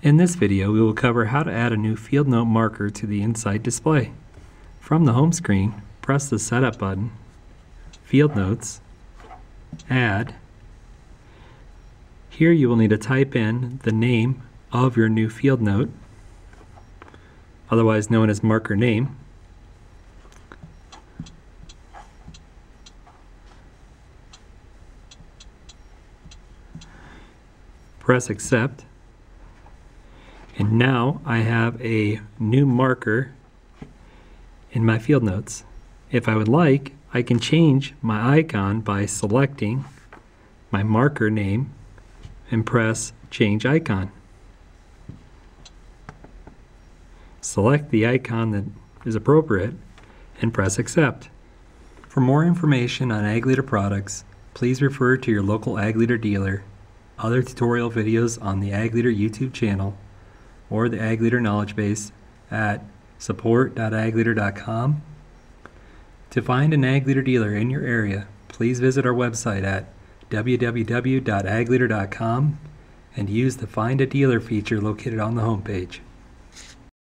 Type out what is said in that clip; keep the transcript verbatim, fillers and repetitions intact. In this video, we will cover how to add a new field note marker to the InSight display. From the home screen, press the Setup button, Field Notes, Add. Here you will need to type in the name of your new field note, otherwise known as marker name. Press Accept. And now I have a new marker in my field notes. If I would like, I can change my icon by selecting my marker name and press Change Icon. Select the icon that is appropriate and press Accept. For more information on Ag Leader products, please refer to your local Ag Leader dealer, other tutorial videos on the Ag Leader YouTube channel, or the Ag Leader Knowledge Base at support dot ag leader dot com. To find an Ag Leader dealer in your area, please visit our website at w w w dot ag leader dot com and use the Find a Dealer feature located on the homepage.